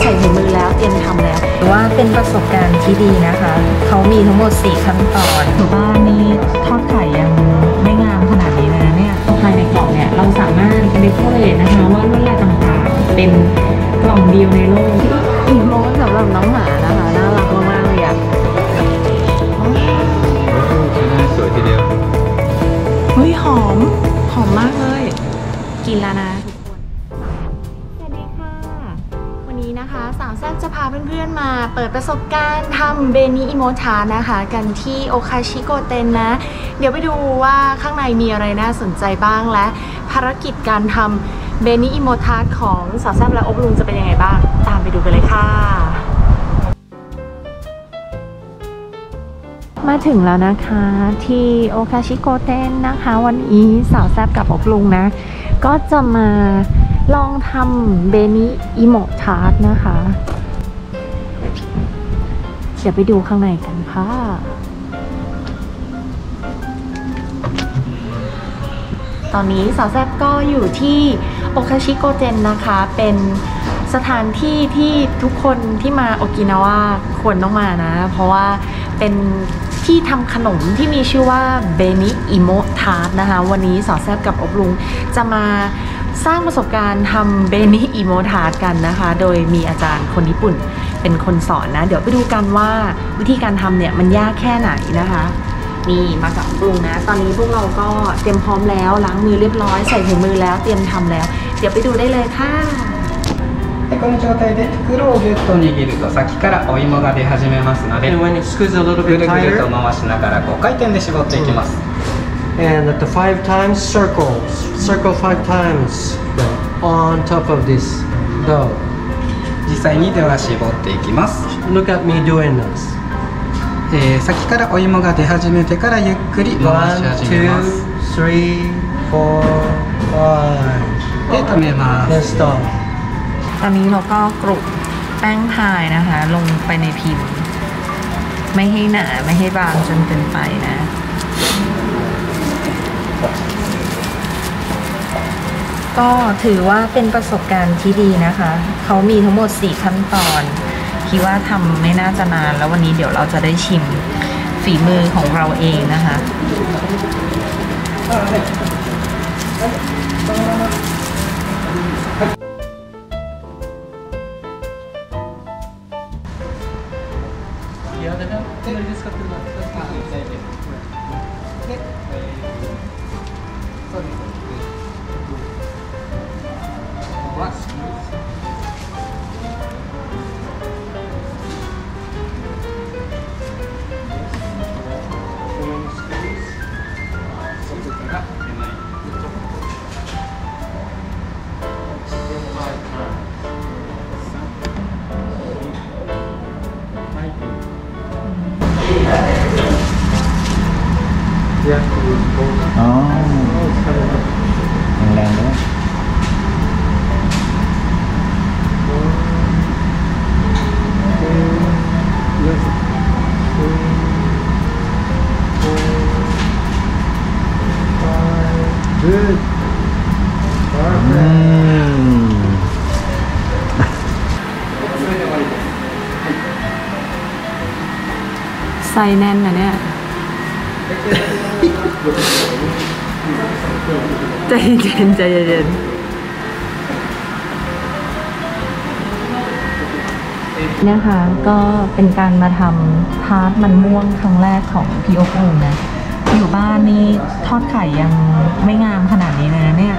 ใส่ถุงมือแล้วเตรียมทำแล้วหรือว่าเป็นประสบการณ์ที่ดีนะคะเขามีทั้งหมด4ขั้นตอนหรือว่านี่ทอดไข่ยังไม่งามขนาดนี้นะเนี่ยภายในกล่องเนี่ยเราสามารถเดคอเรทนะคะว่าลวดลายต่างๆเป็นกล่องเดียวในโลกอีกโมงสำหรับน้องหมานะคะน่ารักมากเลยอ่ะสวยทีเดียวเฮ้ยหอมหอมมากเลยกินแล้วนะนะคะสาวแซ่บจะพาเพื่อนๆมาเปิดประสบการณ์ทำเบนิอิโมทานะคะกันที่โอคาชิโกเต็นนะเดี๋ยวไปดูว่าข้างในมีอะไรน่าสนใจบ้างและภารกิจการทำเบนิอิโมทาของสาวแซ่บและอบลุงจะเป็นยังไงบ้างตามไปดูกันเลยค่ะมาถึงแล้วนะคะที่โอคาชิโกเต็นนะคะวันนี้สาวแซ่บกับอบลุงนะก็จะมาลองทำเบนิอิโมทาร์ตนะคะเดี๋ยวไปดูข้างในกันค่ะตอนนี้สาวแซ่บก็อยู่ที่โอคาชิโกเต็นนะคะเป็นสถานที่ที่ทุกคนที่มาโอกินาวะควรต้องมานะเพราะว่าเป็นที่ทำขนมที่มีชื่อว่าเบนิอิโมทาร์ตนะคะวันนี้สาวแซ่บกับอบลุงจะมาสร้างประสบการณ์ทำเบนิอิโมทาร์ตกันนะคะโดยมีอาจารย์คนญี่ปุ่นเป็นคนสอนนะเดี๋ยวไปดูกันว่าวิธีการทำเนี่ยมันยากแค่ไหนนะคะนี่มากับปรุงนะตอนนี้พวกเราก็เตรียมพร้อมแล้วล้างมือเรียบร้อยใส่ถุงมือแล้วเตรียมทำแล้วเดี๋ยวไปดูได้เลยค่ะこの状態で袋をギュッと握ると先からお芋が出始めますので上にスクーズをぐるぐると回しながら5回転で絞っていきますAnd at the 5 times, circle 5 times on top of this dough. 実際にでは絞っていきます。Look at me doing this. 先からお芋が出始めてからゆっくり回し始めます。1、2、3、4、5 で止めます。Let's stop. ตอนนี้เราก็กรุบแป้งพายนะคะลงไปในพิมพ์ไม่ให้หนาไม่ให้บางจนเกินไปนะก็ถือว่าเป็นประสบการณ์ที่ดีนะคะเขามีทั้งหมด4ขั้นตอนคิดว่าทำไม่น่าจะนานแล้ววันนี้เดี๋ยวเราจะได้ชิมฝีมือของเราเองนะคะไส้แน่นนะเนี่ยใจเย็นใจเย็นนะคะก็เป็นการมาทำทาร์ตมันม่วงครั้งแรกของพี่โอกุลนะอยู่บ้านนี่ทอดไข่ยังไม่งามขนาดนี้นะเนี่ย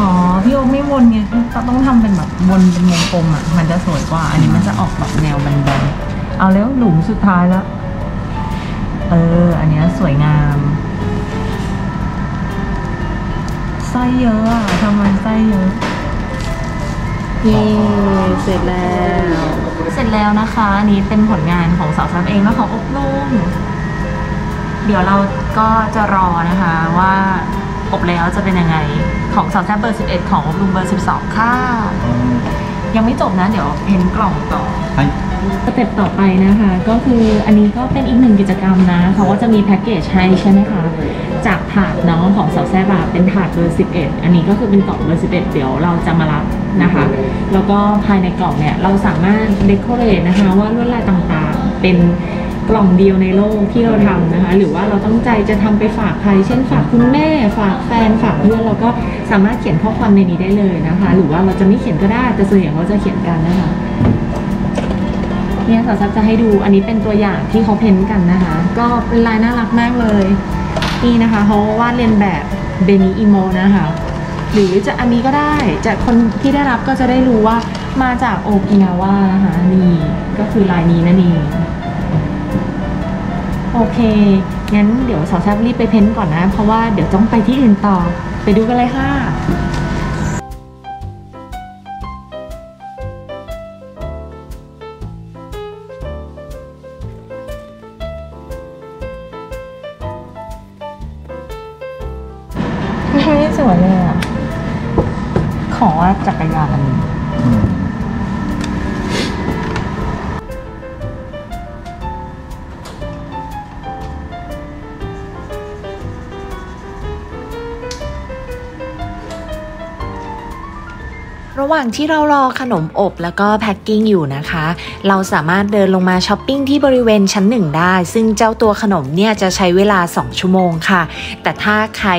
อ๋อพี่โอ๊คไม่วนไงต้องทำเป็นแบบวนเป็นวงกลมอ่ะมันจะสวยกว่าอันนี้มันจะออกแบบแนวบันไดเอาแล้วหลุมสุดท้ายแล้วอันนี้สวยงามไส้เยอะอ่ะทำไมไส้เยอะนี่เสร็จแล้วนะคะอันนี้เป็นผลงานของสาวแซ่บเองและของอบลุงเดี๋ยวเราก็จะรอนะคะว่าอบแล้วจะเป็นยังไงของสาวแซ่บเบอร์11ของอบลุงเบอร์12ค่ะยังไม่จบนะเดี๋ยวเพ้นกล่องต่อสเต็ปต่อไปนะคะก็คืออันนี้ก็เป็นอีกหนึ่งกิจกรรมนะเขาก็จะมีแพ็กเกจให้ใช่ไหมคะ จากถาดน้องของสาวแซ่บาเป็นถาดเบอร์11อันนี้ก็คือเป็นกล่องเบอร์11เดี๋ยวเราจะมารับนะคะแล้วก็ภายในกล่องเนี่ยเราสามารถเดคอเรทนะคะว่าลวดลายต่างๆเป็นกล่องเดียวในโลกที่เราทำนะคะหรือว่าเราตั้งใจจะทำไปฝากใครเช่นฝากคุณแม่ฝากแฟนฝากเพื่อนเราก็สามารถเขียนข้อความในนี้ได้เลยนะคะหรือว่าเราจะไม่เขียนก็ได้แต่ส่วนใหญ่เราจะเขียนกันนะคะเนี่ยสาวแซ่บจะให้ดูอันนี้เป็นตัวอย่างที่เขาเพ้นกันนะคะก็เป็นลายน่ารักมากเลยนี่นะคะเขาวาดเรียนแบบเบนิอิโมนะคะหรือจะอันนี้ก็ได้จะคนที่ได้รับก็จะได้รู้ว่ามาจากโอกินาวานะคะนี่ก็คือลายนี้นั่นเองโอเคงั้นเดี๋ยวสาวแซ่บรีบไปเพ้นก่อนนะเพราะว่าเดี๋ยวต้องไปที่อื่นต่อไปดูกันเลยค่ะไม่สวยเลยอ่ะขอว่าจักรยานระหว่างที่เรารอขนมอบแล้วก็แพ็คกิ้งอยู่นะคะเราสามารถเดินลงมาช้อปปิ้งที่บริเวณชั้น1ได้ซึ่งเจ้าตัวขนมเนี่ยจะใช้เวลา2ชั่วโมงค่ะแต่ถ้าใคร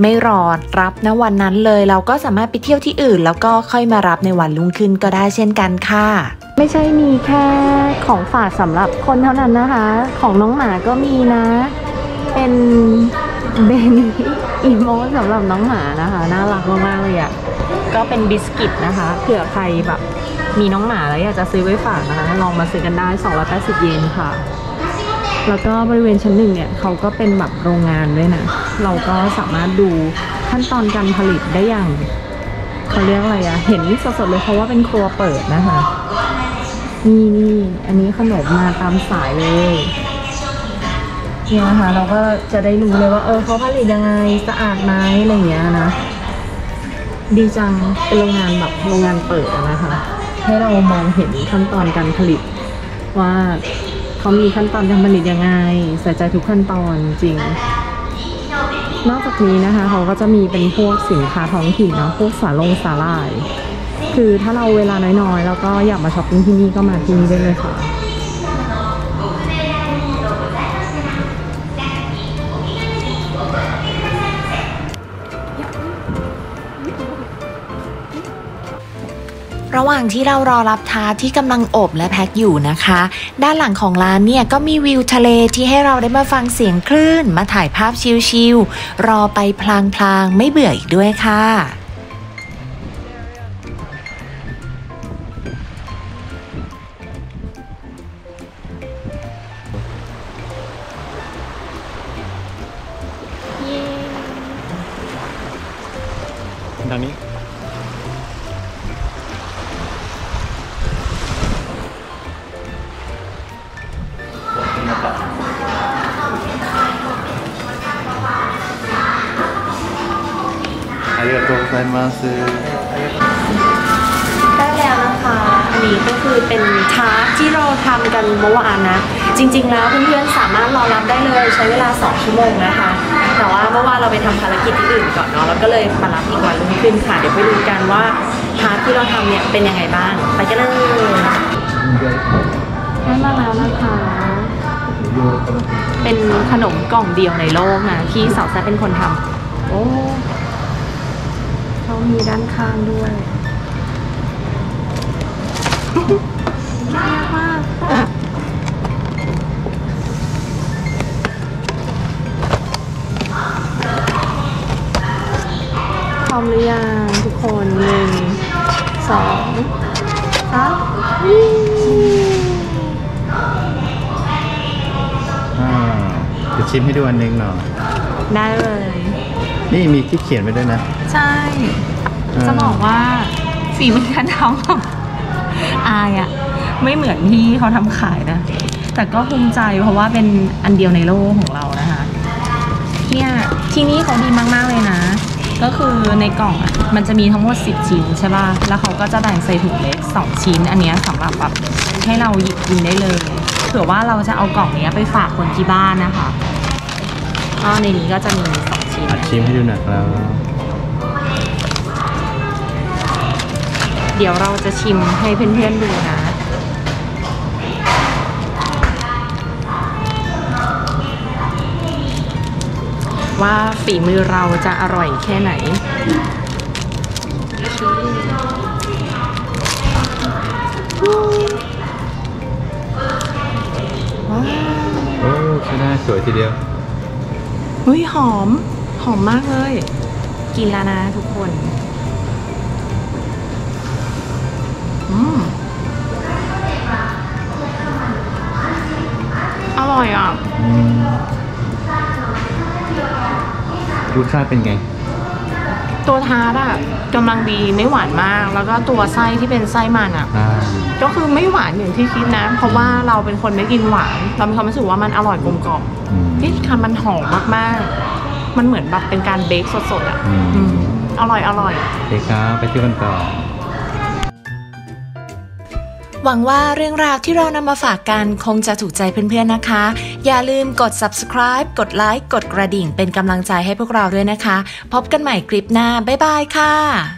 ไม่รอรับณวันนั้นเลยเราก็สามารถไปเที่ยวที่อื่นแล้วก็ค่อยมารับในวันรุ่งขึ้นก็ได้เช่นกันค่ะไม่ใช่มีแค่ของฝากสำหรับคนเท่านั้นนะคะของน้องหมาก็มีนะเป็นเบนิอีโมสำหรับน้องหมานะคะน่ารักมากๆเลยอ่ะก็เป็นบิสกิตนะคะเผื่อใครแบบมีน้องหมาแล้วอยากจะซื้อไว้ฝากนะคะลองมาซื้อกันได้280เยนค่ะแล้วก็บริเวณชั้น1เนี่ยเขาก็เป็นแบบโรงงานด้วยนะเราก็สามารถดูขั้นตอนการผลิตได้อย่างเขาเรียกอะไรอะเห็นสดๆเลยเพราะว่าเป็นครัวเปิดนะคะนี่อันนี้ขนมมาตามสายเลยเนี่ยนะคะเราก็จะได้รู้เลยว่าเขาผลิตยังไงสะอาดไหมอะไรอย่างเงี้ยนะดีจังเป็นโรงงานแบบโรงงานเปิดนะคะให้เรามองเห็นขั้นตอนการผลิตว่าเขามีขั้นตอนการผลิตยังไงใส่ใจทุกขั้นตอนจริงนอกจากนี้นะคะเขาก็จะมีเป็นพวกสินค้าท้องถิ่นเนาะพวกสาหร่ายคือถ้าเราเวลาน้อยๆแล้วก็อยากมาช้อปปิ้งที่นี่ก็มาที่นี่ได้เลยค่ะระหว่างที่เรารอรับทาที่กำลังอบและแพ็คอยู่นะคะด้านหลังของร้านเนี่ยก็มีวิวทะเลที่ให้เราได้มาฟังเสียงคลื่นมาถ่ายภาพชิลๆรอไปพลางๆไม่เบื่ออีกด้วยค่ะทางนี้ありがとうございますได้แล้วนะคะอันนี้ก็คือเป็นทาร์ตที่เราทำกันเมื่อวานนะจริงๆแล้วเพื่อนๆสามารถรอรับได้เลยใช้เวลา2ชั่วโมงนะคะแต่ว่าเมื่อวานเราไปทำภารกิจที่อื่นก่อนเนาะแล้วก็เลยมารับอีกวันรุ่งขึ้นค่ะเดี๋ยวไปดูกันว่าทาร์ตที่เราทำเนี่ยเป็นยังไงบ้างไปกันเลยได้มาแล้วนะคะเป็นขนมกล่องเดียวในโลกนะที่สาวแซ่บเป็นคนทำโอ้เขามีด้านข้างด้วยน่ารักมากพร้อมหรือยังทุกคน1 2 3จะชิมให้ดูอันหนึ่งหน่อยได้เลยนี่มีที่เขียนไปด้วยนะใช่จะบอกว่าฝีมือการทำแบบอายอะไม่เหมือนที่เขาทำขายนะแต่ก็ภูมิใจเพราะว่าเป็นอันเดียวในโลกของเรานะคะเนี่ยที่นี่เขาดีมากๆเลยนะก็คือในกล่องอะมันจะมีทั้งหมด10ชิ้นใช่ป่ะแล้วเขาก็จะแบ่งใส่ถุงเล็ก2ชิ้นอันนี้สำหรับแบบให้เราหยิบกินได้เลยเผื่อว่าเราจะเอากล่องนี้ไปฝากคนที่บ้านนะคะ ก็ในนี้ก็จะมี2ชิ้นชิมให้ดูหน่อยครับเดี๋ยวเราจะชิมให้เพื่อนๆดูนะว่าฝีมือเราจะอร่อยแค่ไหนโอ้ชนะสวยทีเดียวเฮ้ยหอมหอมมากเลยกินแล้วนะทุกคนอร่อยอ่ะรสชาติเป็นไงตัวทาร์ตอ่ะกำลังดีไม่หวานมากแล้วก็ตัวไส้ที่เป็นไส้มันอ่ะก็คือไม่หวานอย่างที่คิดนะเพราะว่าเราเป็นคนไม่กินหวานเรามีความรู้สึกว่ามันอร่อยกลมกล่อมที่ทำมันหอมมากๆมันเหมือนแบบเป็นการเบคสดๆอ่ะอร่อยอร่อยเด็กครับไปเที่ยวกันต่อหวังว่าเรื่องราวที่เรานำมาฝากกันคงจะถูกใจเพื่อนๆนะคะอย่าลืมกด subscribe กดไลค์กดกระดิ่งเป็นกำลังใจให้พวกเราด้วยนะคะพบกันใหม่คลิปหน้าบ๊ายบายค่ะ